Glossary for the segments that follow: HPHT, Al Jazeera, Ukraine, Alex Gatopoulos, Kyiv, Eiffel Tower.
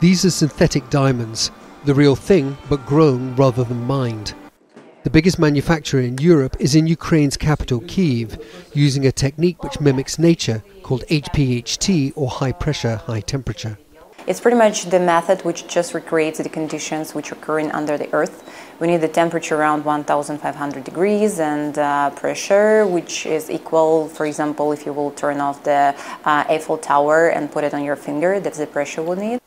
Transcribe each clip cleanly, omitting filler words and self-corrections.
These are synthetic diamonds, the real thing, but grown rather than mined. The biggest manufacturer in Europe is in Ukraine's capital, Kyiv, using a technique which mimics nature, called HPHT, or high pressure, high temperature. It's pretty much the method which just recreates the conditions which are occurring under the earth. We need the temperature around 1,500 degrees and pressure which is equal, for example, if you will turn off the Eiffel Tower and put it on your finger, that's the pressure we'll need.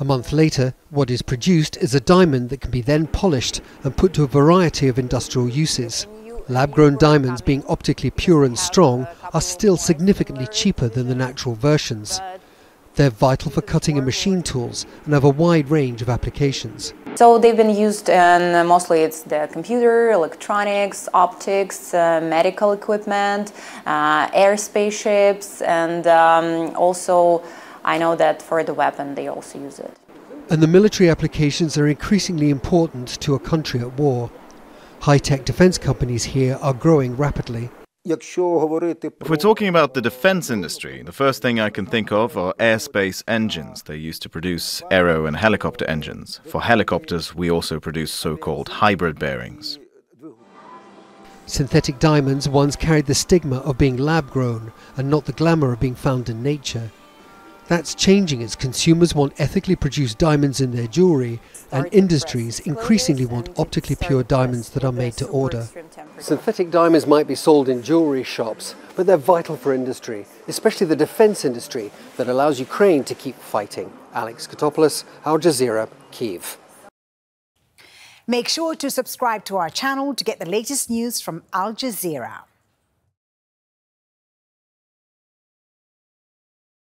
A month later, what is produced is a diamond that can be then polished and put to a variety of industrial uses. Lab-grown diamonds, being optically pure and strong, are still significantly cheaper than the natural versions. They're vital for cutting and machine tools and have a wide range of applications. So they've been used in mostly it's the computer, electronics, optics, medical equipment, air spaceships, and also I know that for the weapon they also use it. And the military applications are increasingly important to a country at war. High-tech defense companies here are growing rapidly. If we're talking about the defense industry, the first thing I can think of are airspace engines. They used to produce aero and helicopter engines. For helicopters, we also produce so-called hybrid bearings. Synthetic diamonds once carried the stigma of being lab-grown and not the glamour of being found in nature. That's changing as consumers want ethically produced diamonds in their jewelry, and industries increasingly want optically pure diamonds that are made to order. Synthetic diamonds might be sold in jewelry shops, but they're vital for industry, especially the defense industry that allows Ukraine to keep fighting. Alex Gatopoulos, Al Jazeera, Kyiv. Make sure to subscribe to our channel to get the latest news from Al Jazeera.